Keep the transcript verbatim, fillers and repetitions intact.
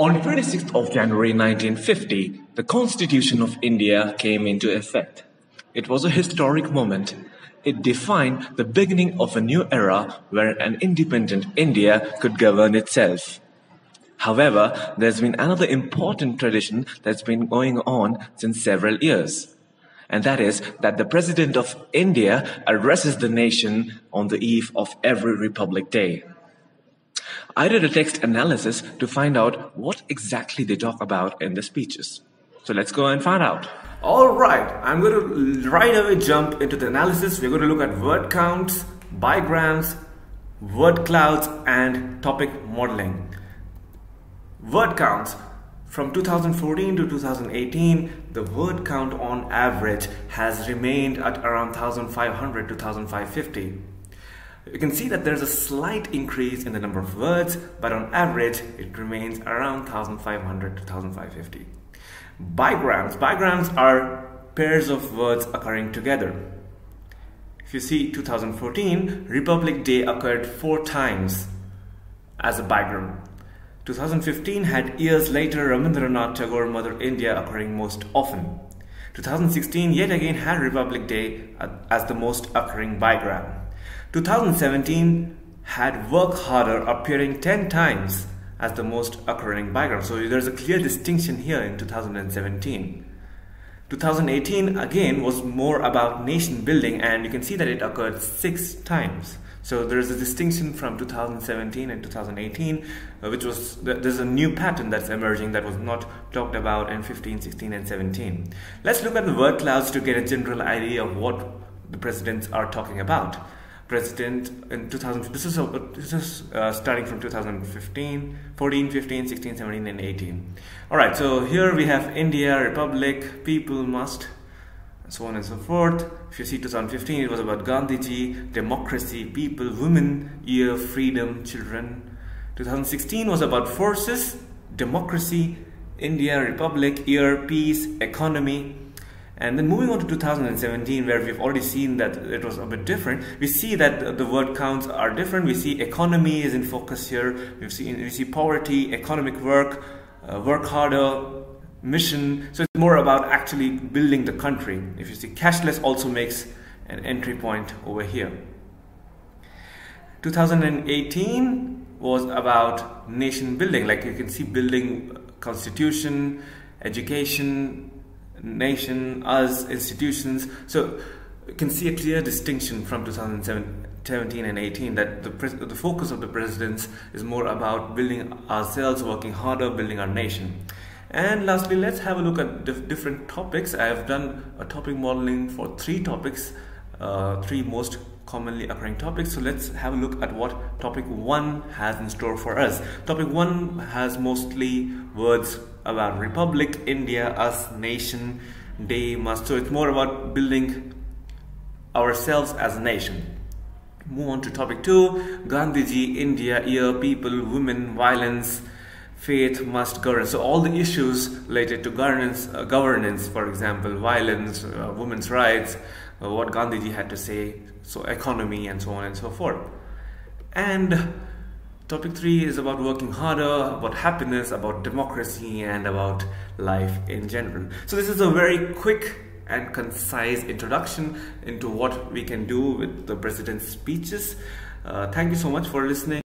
On twenty-sixth of January nineteen fifty, the Constitution of India came into effect. It was a historic moment. It defined the beginning of a new era where an independent India could govern itself. However, there's been another important tradition that's been going on since several years, and that is that the President of India addresses the nation on the eve of every Republic Day. I did a text analysis to find out what exactly they talk about in the speeches. So let's go and find out. Alright, I'm going to right away jump into the analysis. We're going to look at word counts, bigrams, word clouds and topic modeling. Word counts. From two thousand fourteen to two thousand eighteen, the word count on average has remained at around one thousand five hundred to one thousand five hundred fifty. You can see that there's a slight increase in the number of words, but on average it remains around one thousand five hundred to one thousand five hundred fifty. Bigrams. Bigrams are pairs of words occurring together. If you see two thousand fourteen, Republic Day occurred four times as a bigram. two thousand fifteen had years later Rabindranath Tagore Mother India occurring most often. two thousand sixteen yet again had Republic Day as the most occurring bigram. two thousand seventeen had Work Harder appearing ten times as the most occurring bigram. So there's a clear distinction here in two thousand seventeen. two thousand eighteen again was more about nation building, and you can see that it occurred six times. So there's a distinction from two thousand seventeen and two thousand eighteen, uh, which was, there's a new pattern that's emerging that was not talked about in fifteen, sixteen and seventeen. Let's look at the word clouds to get a general idea of what the presidents are talking about. President in two thousand, this is, this is uh, starting from two thousand fifteen, fourteen, fifteen, sixteen, seventeen and eighteen. Alright, so here we have India, Republic, people must, and so on and so forth. If you see two thousand fifteen, it was about Gandhi Ji, democracy, people, women, year, freedom, children. two thousand sixteen was about forces, democracy, India, Republic, year, peace, economy. And then moving on to two thousand seventeen, where we've already seen that it was a bit different, we see that the word counts are different. We see economy is in focus here. We've seen, we see poverty, economic work, uh, work harder, mission. So it's more about actually building the country. If you see, cashless also makes an entry point over here. two thousand eighteen was about nation building. Like you can see, building constitution, education, nation, us, institutions. So you can see a clear distinction from two thousand seventeen and eighteen that the, the focus of the presidents is more about building ourselves, working harder, building our nation. And lastly, let's have a look at dif different topics. I have done a topic modeling for three topics, uh, three most commonly occurring topics. So let's have a look at what topic one has in store for us. Topic one has mostly words about Republic, India, us, nation, day, must. So it's more about building ourselves as a nation. Move on to topic two. Gandhi Ji, India, year, people, women, violence, faith, must, governance. So all the issues related to governance, uh, governance, for example, violence, uh, women's rights, uh, what Gandhi Ji had to say, so economy and so on and so forth. And topic three is about working harder, about happiness, about democracy, and about life in general. So this is a very quick and concise introduction into what we can do with the president's speeches. Uh, thank you so much for listening.